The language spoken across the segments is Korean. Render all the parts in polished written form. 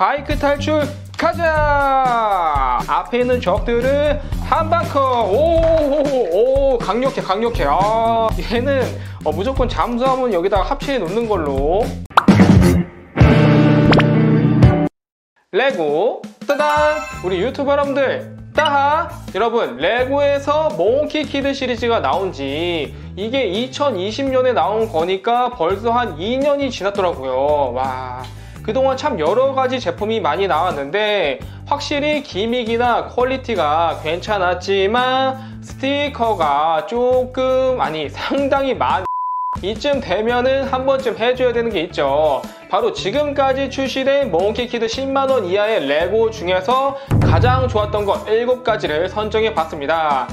바이크 탈출 가자. 앞에 있는 적들을 한방커. 오오오, 강력해. 아, 얘는 무조건 잠수함은 여기다가 합체해 놓는 걸로. 레고 따단. 우리 유튜버 여러분들 여러분, 레고에서 몽키 키드 시리즈가 나온지 이게 2020년에 나온 거니까 벌써 한 2년이 지났더라고요. 와, 그동안 참 여러가지 제품이 많이 나왔는데 확실히 기믹이나 퀄리티가 괜찮았지만 스티커가 조금, 아니 상당히 많이, 이쯤 되면은 한 번쯤 해줘야 되는 게 있죠. 바로 지금까지 출시된 몽키키드 10만원 이하의 레고 중에서 가장 좋았던 것 7가지를 선정해 봤습니다.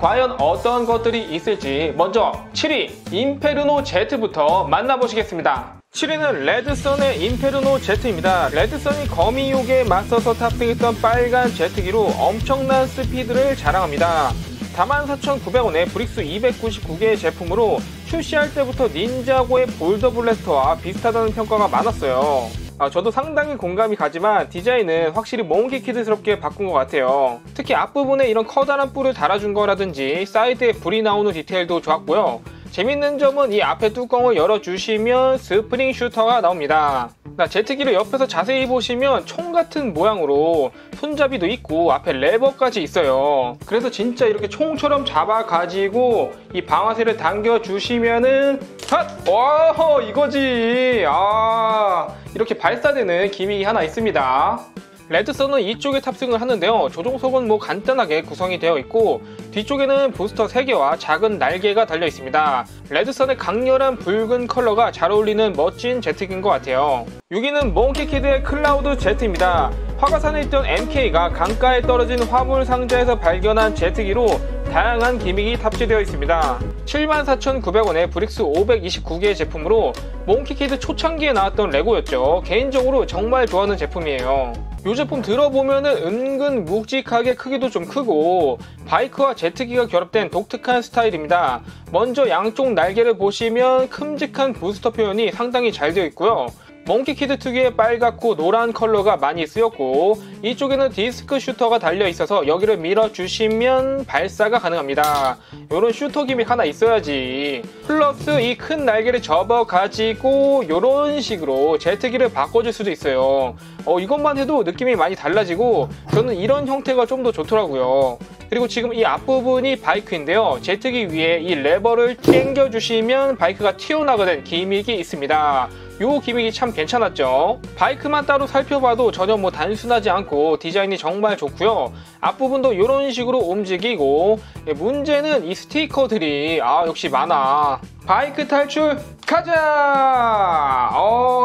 과연 어떤 것들이 있을지 먼저 7위 인페르노 제트부터 만나보시겠습니다. 7위는 레드썬의 인페르노 제트입니다. 레드썬이 거미욕에 맞서서 탑승했던 빨간 제트기로 엄청난 스피드를 자랑합니다. 44,900원에 브릭스 299개의 제품으로 출시할 때부터 닌자고의 볼더 블래스터와 비슷하다는 평가가 많았어요. 저도 상당히 공감이 가지만 디자인은 확실히 몽키키드스럽게 바꾼 것 같아요. 특히 앞부분에 이런 커다란 뿔을 달아준 거라든지 사이드에 불이 나오는 디테일도 좋았고요. 재밌는 점은 이 앞에 뚜껑을 열어주시면 스프링 슈터가 나옵니다. 제트기를 옆에서 자세히 보시면 총 같은 모양으로 손잡이도 있고 앞에 레버까지 있어요. 그래서 진짜 이렇게 총처럼 잡아가지고 이 방아쇠를 당겨주시면은 핫! 와, 이거지! 아, 이렇게 발사되는 기믹이 하나 있습니다. 레드썬은 이쪽에 탑승을 하는데요. 조종석은 뭐 간단하게 구성이 되어 있고 뒤쪽에는 부스터 3개와 작은 날개가 달려 있습니다. 레드썬의 강렬한 붉은 컬러가 잘 어울리는 멋진 제트기인 것 같아요. 6위는 몽키키드의 클라우드 제트입니다. 화가산에 있던 MK가 강가에 떨어진 화물 상자에서 발견한 제트기로 다양한 기믹이 탑재되어 있습니다. 74,900원에 브릭스 529개의 제품으로 몽키키드 초창기에 나왔던 레고였죠. 개인적으로 정말 좋아하는 제품이에요. 이 제품 들어보면은 은근 묵직하게 크기도 좀 크고 바이크와 제트기가 결합된 독특한 스타일입니다. 먼저 양쪽 날개를 보시면 큼직한 부스터 표현이 상당히 잘 되어 있고요. 몽키키드 특유의 빨갛고 노란 컬러가 많이 쓰였고 이쪽에는 디스크 슈터가 달려 있어서 여기를 밀어주시면 발사가 가능합니다. 요런 슈터 기믹 하나 있어야지. 플러스 이 큰 날개를 접어가지고 요런 식으로 제트기를 바꿔줄 수도 있어요. 이것만 해도 느낌이 많이 달라지고 저는 이런 형태가 좀 더 좋더라고요. 그리고 지금 이 앞부분이 바이크인데요. 제트기 위에 이 레버를 당겨주시면 바이크가 튀어나가는 기믹이 있습니다. 요 기믹이 참 괜찮았죠. 바이크만 따로 살펴봐도 전혀 뭐 단순하지 않고 디자인이 정말 좋고요. 앞부분도 이런 식으로 움직이고, 문제는 이 스티커들이 역시 많아. 바이크 탈출 가자.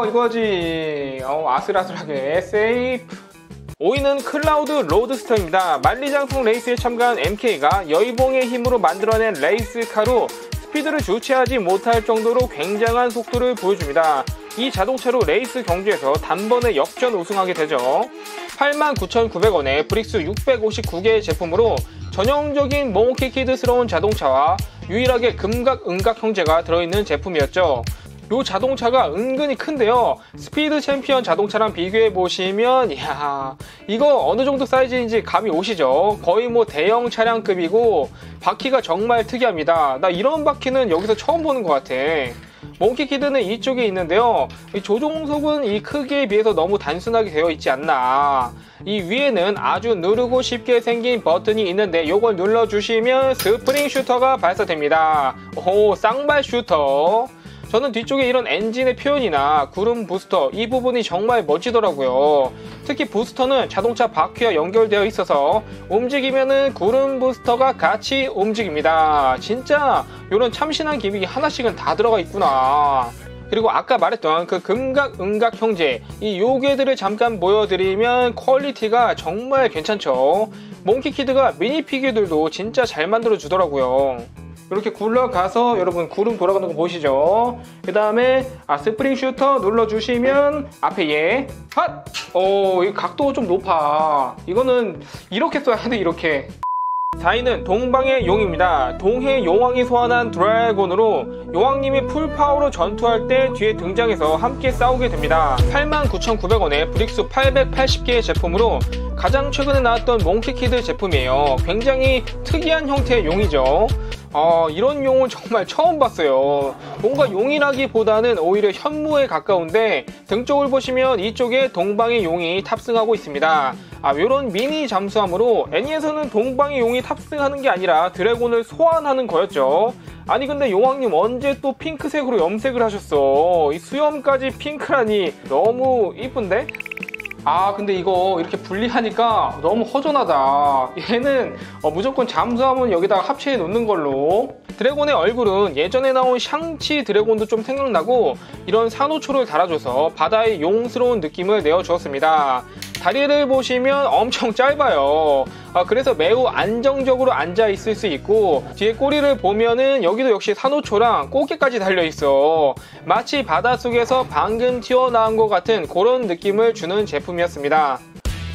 이거지. 아슬아슬하게 세이프. 5위는 클라우드 로드스터입니다. 만리장성 레이스에 참가한 MK가 여의봉의 힘으로 만들어낸 레이스카로 스피드를 주체하지 못할 정도로 굉장한 속도를 보여줍니다. 이 자동차로 레이스 경주에서 단번에 역전 우승하게 되죠. 89,900원에 브릭스 659개의 제품으로 전형적인 몽키키드스러운 자동차와 유일하게 금각, 은각 형제가 들어있는 제품이었죠. 이 자동차가 은근히 큰데요. 스피드 챔피언 자동차랑 비교해보시면 이야, 이거 어느정도 사이즈인지 감이 오시죠. 거의 뭐 대형 차량급이고 바퀴가 정말 특이합니다. 나 이런 바퀴는 여기서 처음 보는 것 같아. 몽키키드는 이쪽에 있는데요. 이 조종석은 이 크기에 비해서 너무 단순하게 되어 있지 않나. 이 위에는 아주 누르고 쉽게 생긴 버튼이 있는데 요걸 눌러주시면 스프링 슈터가 발사됩니다. 오, 쌍발 슈터. 저는 뒤쪽에 이런 엔진의 표현이나 구름 부스터, 이 부분이 정말 멋지더라고요. 특히 부스터는 자동차 바퀴와 연결되어 있어서 움직이면은 구름 부스터가 같이 움직입니다. 진짜 이런 참신한 기믹이 하나씩은 다 들어가 있구나. 그리고 아까 말했던 그 금각, 은각 형제, 이 요괴들을 잠깐 보여드리면 퀄리티가 정말 괜찮죠. 몽키키드가 미니 피규어들도 진짜 잘 만들어주더라고요. 이렇게 굴러가서 여러분 구름 돌아가는 거 보이시죠? 그 다음에 스프링 슈터 눌러주시면 앞에 얘 핫! 이 각도 좀 높아. 이거는 이렇게 써야 돼, 이렇게. 4위는 동방의 용입니다. 동해 용왕이 소환한 드래곤으로 용왕님이 풀파워로 전투할 때 뒤에 등장해서 함께 싸우게 됩니다. 89,900원에 브릭수 880개의 제품으로 가장 최근에 나왔던 몽키키드 제품이에요. 굉장히 특이한 형태의 용이죠. 이런 용은 정말 처음 봤어요. 뭔가 용이라기보다는 오히려 현무에 가까운데 등쪽을 보시면 이쪽에 동방의 용이 탑승하고 있습니다. 요런 미니 잠수함으로 애니에서는 동방의 용이 탑승하는 게 아니라 드래곤을 소환하는 거였죠. 아니 근데 용왕님 언제 또 핑크색으로 염색을 하셨어. 이 수염까지 핑크라니 너무 이쁜데? 근데 이거 이렇게 분리하니까 너무 허전하다. 얘는 무조건 잠수함은 여기다가 합체해 놓는 걸로. 드래곤의 얼굴은 예전에 나온 샹치 드래곤도 좀 생각나고 이런 산호초를 달아줘서 바다의 용스러운 느낌을 내어주었습니다. 다리를 보시면 엄청 짧아요. 그래서 매우 안정적으로 앉아 있을 수 있고, 뒤에 꼬리를 보면은 여기도 역시 산호초랑 꽃게까지 달려있어. 마치 바닷속에서 방금 튀어나온 것 같은 그런 느낌을 주는 제품이었습니다.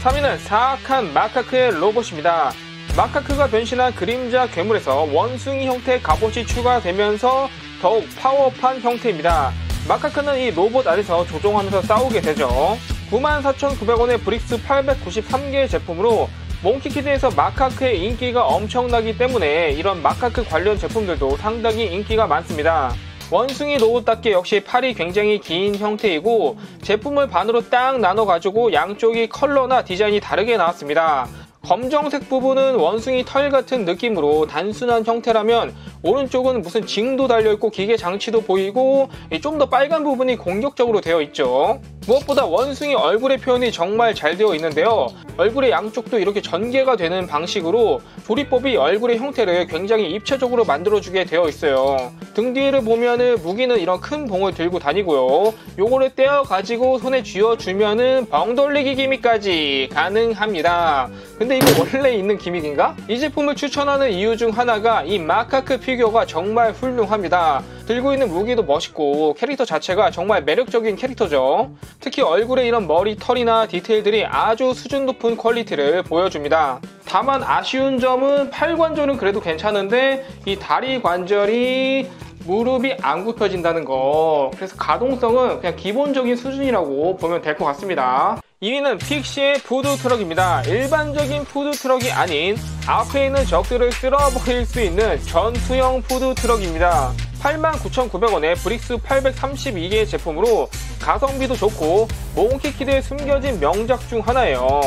3위는 사악한 마카크의 로봇입니다. 마카크가 변신한 그림자 괴물에서 원숭이 형태의 갑옷이 추가되면서 더욱 파워업한 형태입니다. 마카크는 이 로봇 안에서 조종하면서 싸우게 되죠. 94,900원의 브릭스 893개의 제품으로 몽키키드에서 마카크의 인기가 엄청나기 때문에 이런 마카크 관련 제품들도 상당히 인기가 많습니다. 원숭이 로봇답게 역시 팔이 굉장히 긴 형태이고 제품을 반으로 딱 나눠가지고 양쪽이 컬러나 디자인이 다르게 나왔습니다. 검정색 부분은 원숭이 털 같은 느낌으로 단순한 형태라면 오른쪽은 무슨 징도 달려있고 기계 장치도 보이고 좀 더 빨간 부분이 공격적으로 되어 있죠. 무엇보다 원숭이 얼굴의 표현이 정말 잘 되어 있는데요. 얼굴의 양쪽도 이렇게 전개가 되는 방식으로 조리법이 얼굴의 형태를 굉장히 입체적으로 만들어주게 되어 있어요. 등 뒤를 보면은 무기는 이런 큰 봉을 들고 다니고요. 요거를 떼어가지고 손에 쥐어주면은 봉 돌리기 기믹까지 가능합니다. 근데 이거 원래 있는 기믹인가? 이 제품을 추천하는 이유 중 하나가 이 마카크 피규어가 정말 훌륭합니다. 들고 있는 무기도 멋있고 캐릭터 자체가 정말 매력적인 캐릭터죠. 특히 얼굴에 이런 머리 털이나 디테일들이 아주 수준 높은 퀄리티를 보여줍니다. 다만 아쉬운 점은 팔 관절은 그래도 괜찮은데 이 다리 관절이 무릎이 안 굽혀진다는 거. 그래서 가동성은 그냥 기본적인 수준이라고 보면 될 것 같습니다. 2위는 픽시의 푸드트럭입니다. 일반적인 푸드트럭이 아닌 앞에 있는 적들을 쓸어버릴 수 있는 전투형 푸드트럭입니다. 89,900원에 브릭스 832개의 제품으로 가성비도 좋고 몽키키드에 숨겨진 명작 중 하나예요.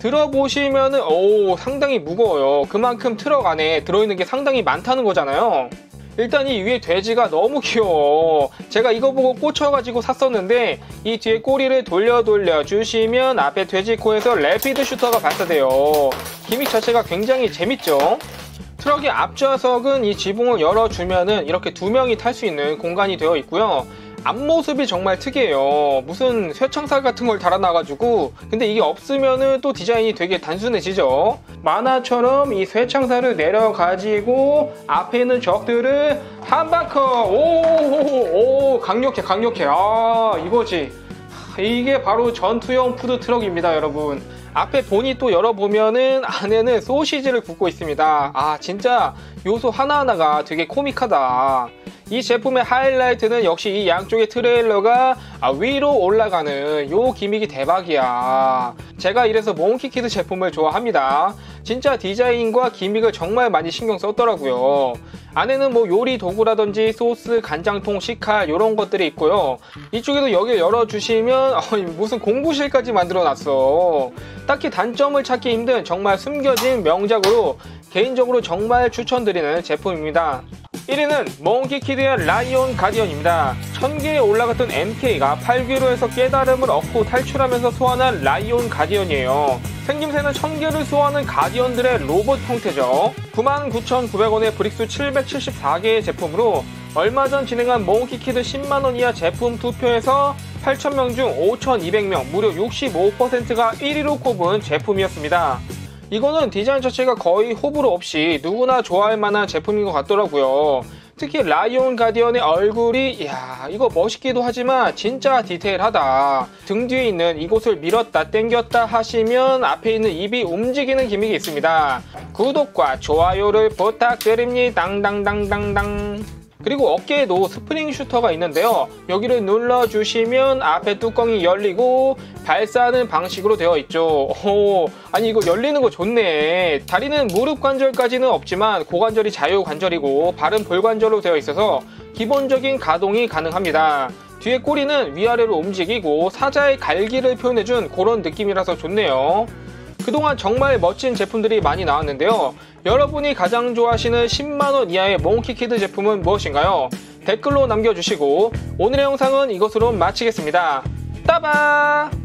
들어보시면은 상당히 무거워요. 그만큼 트럭 안에 들어있는 게 상당히 많다는 거잖아요. 일단 이 위에 돼지가 너무 귀여워. 제가 이거 보고 꽂혀가지고 샀었는데 이 뒤에 꼬리를 돌려 주시면 앞에 돼지 코에서 래피드 슈터가 발사돼요. 기믹 자체가 굉장히 재밌죠? 트럭의 앞좌석은 이 지붕을 열어주면은 이렇게 두 명이 탈 수 있는 공간이 되어 있고요. 앞모습이 정말 특이해요. 무슨 쇠창살 같은 걸 달아놔가지고. 근데 이게 없으면은 또 디자인이 되게 단순해지죠. 만화처럼 이 쇠창살을 내려가지고 앞에 있는 적들을 한 바커. 오오오 강력해. 이거지. 이게 바로 전투형 푸드트럭입니다, 여러분. 앞에 본이 또 열어보면은 안에는 소시지를 굽고 있습니다. 진짜 요소 하나하나가 되게 코믹하다. 이 제품의 하이라이트는 역시 이 양쪽의 트레일러가 위로 올라가는 요 기믹이 대박이야. 제가 이래서 몽키키드 제품을 좋아합니다. 진짜 디자인과 기믹을 정말 많이 신경 썼더라고요. 안에는 뭐 요리 도구라든지 소스, 간장통, 식칼 요런 것들이 있고요. 이쪽에도 여기 열어주시면 무슨 공부실까지 만들어놨어. 딱히 단점을 찾기 힘든 정말 숨겨진 명작으로 개인적으로 정말 추천드리는 제품입니다. 1위는 몽키키드의 라이온 가디언입니다. 1000개에 올라갔던 MK가 8기로 해서 깨달음을 얻고 탈출하면서 소환한 라이온 가디언이에요. 생김새는 1000개를 소환한 가디언들의 로봇 형태죠. 99,900원의 브릭수 774개의 제품으로 얼마 전 진행한 몽키키드 10만원 이하 제품 투표에서 8,000명 중 5,200명 무려 65%가 1위로 꼽은 제품이었습니다. 이거는 디자인 자체가 거의 호불호 없이 누구나 좋아할 만한 제품인 것 같더라고요. 특히 라이온 가디언의 얼굴이 이거 멋있기도 하지만 진짜 디테일하다. 등 뒤에 있는 이곳을 밀었다 당겼다 하시면 앞에 있는 입이 움직이는 기믹이 있습니다. 구독과 좋아요를 부탁드립니다. 당당당당당. 그리고 어깨에도 스프링 슈터가 있는데요, 여기를 눌러주시면 앞에 뚜껑이 열리고 발사하는 방식으로 되어 있죠. 오, 아니 이거 열리는 거 좋네. 다리는 무릎 관절까지는 없지만 고관절이 자유 관절이고 발은 볼관절로 되어 있어서 기본적인 가동이 가능합니다. 뒤에 꼬리는 위아래로 움직이고 사자의 갈기를 표현해준 그런 느낌이라서 좋네요. 그동안 정말 멋진 제품들이 많이 나왔는데요, 여러분이 가장 좋아하시는 10만원 이하의 몽키키드 제품은 무엇인가요? 댓글로 남겨주시고 오늘의 영상은 이것으로 마치겠습니다. 따바!